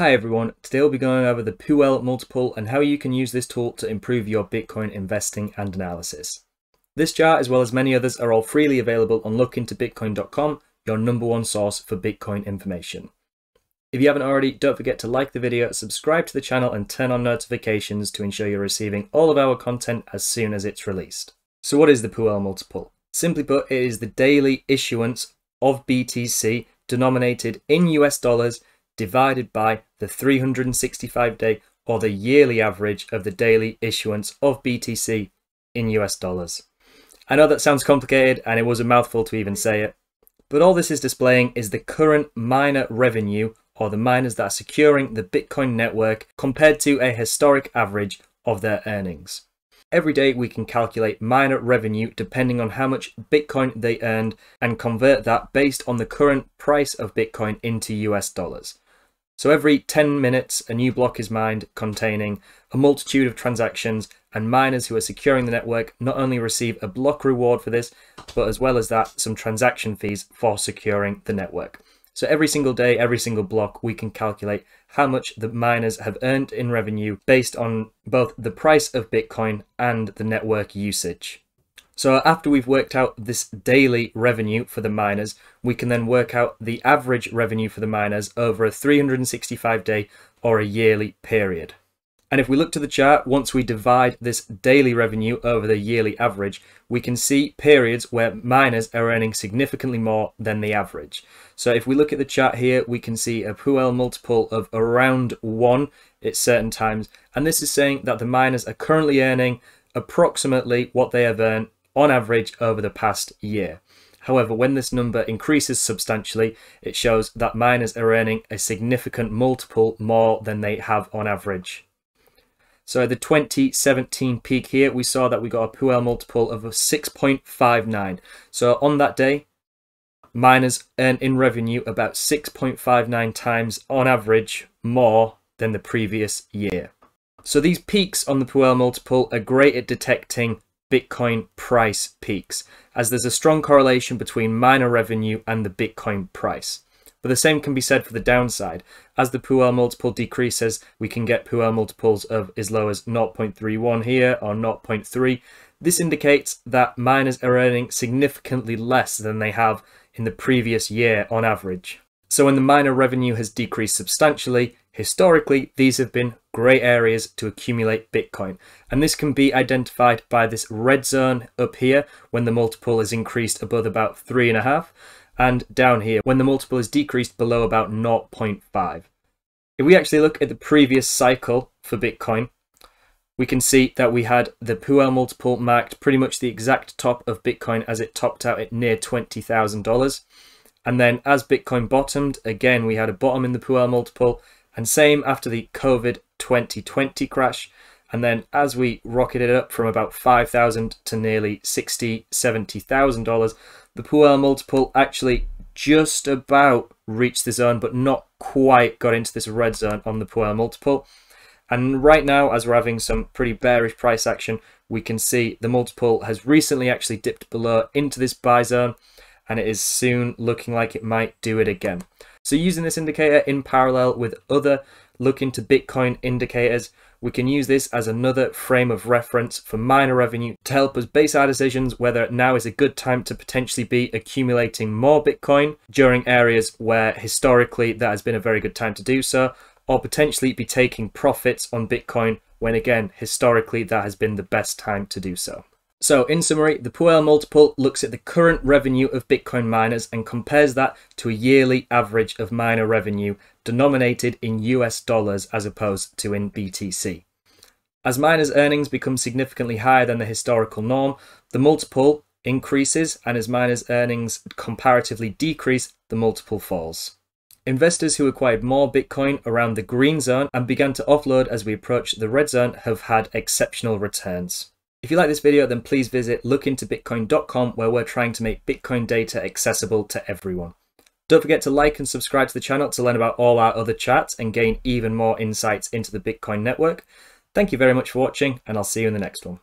Hi everyone, today we'll be going over the Puell Multiple and how you can use this tool to improve your Bitcoin investing and analysis. This chart, as well as many others, are all freely available on lookintobitcoin.com, your #1 source for Bitcoin information. If you haven't already, don't forget to like the video, subscribe to the channel and turn on notifications to ensure you're receiving all of our content as soon as it's released. So what is the Puell Multiple? Simply put, it is the daily issuance of BTC denominated in US dollars divided by the 365-day or the yearly average of the daily issuance of BTC in US dollars. I know that sounds complicated and it was a mouthful to even say it, but all this is displaying is the current miner revenue or the miners that are securing the Bitcoin network compared to a historic average of their earnings. Every day we can calculate miner revenue depending on how much Bitcoin they earned and convert that based on the current price of Bitcoin into US dollars. So every 10 minutes, a new block is mined containing a multitude of transactions, and miners who are securing the network not only receive a block reward for this, but as well as that, some transaction fees for securing the network. So every single day, every single block, we can calculate how much the miners have earned in revenue based on both the price of Bitcoin and the network usage. So after we've worked out this daily revenue for the miners, we can then work out the average revenue for the miners over a 365-day or a yearly period. And if we look to the chart, once we divide this daily revenue over the yearly average, we can see periods where miners are earning significantly more than the average. So if we look at the chart here, we can see a Puell multiple of around 1 at certain times. And this is saying that the miners are currently earning approximately what they have earned on average over the past year. However, when this number increases substantially, it shows that miners are earning a significant multiple more than they have on average. So at the 2017 peak here, we saw that we got a Puell multiple of 6.59. So on that day, miners earned in revenue about 6.59 times on average more than the previous year. So these peaks on the Puell multiple are great at detecting Bitcoin price peaks, as there's a strong correlation between miner revenue and the Bitcoin price. But the same can be said for the downside. As the Puell multiple decreases, we can get Puell multiples of as low as 0.31 here or 0.3. This indicates that miners are earning significantly less than they have in the previous year on average. So when the miner revenue has decreased substantially, historically, these have been great areas to accumulate Bitcoin. And this can be identified by this red zone up here when the multiple is increased above about 3.5, and down here when the multiple is decreased below about 0.5. If we actually look at the previous cycle for Bitcoin, we can see that we had the Puell multiple marked pretty much the exact top of Bitcoin as it topped out at near $20,000. And then as Bitcoin bottomed, again, we had a bottom in the Puell multiple, and same after the COVID 2020 crash. And then as we rocketed up from about $5,000 to nearly $60,000, $70,000, the Puell multiple actually just about reached the zone, but not quite got into this red zone on the Puell multiple. And right now, as we're having some pretty bearish price action, we can see the multiple has recently actually dipped below into this buy zone, and it is soon looking like it might do it again. So using this indicator in parallel with other Look Into Bitcoin indicators, we can use this as another frame of reference for miner revenue to help us base our decisions whether now is a good time to potentially be accumulating more Bitcoin during areas where historically that has been a very good time to do so, or potentially be taking profits on Bitcoin when again, historically that has been the best time to do so. So in summary, the Puell multiple looks at the current revenue of Bitcoin miners and compares that to a yearly average of miner revenue denominated in US dollars as opposed to in BTC. As miners' earnings become significantly higher than the historical norm, the multiple increases, and as miners' earnings comparatively decrease, the multiple falls. Investors who acquired more Bitcoin around the green zone and began to offload as we approach the red zone have had exceptional returns. If you like this video, then please visit lookintobitcoin.com, where we're trying to make Bitcoin data accessible to everyone. Don't forget to like and subscribe to the channel to learn about all our other charts and gain even more insights into the Bitcoin network. Thank you very much for watching, and I'll see you in the next one.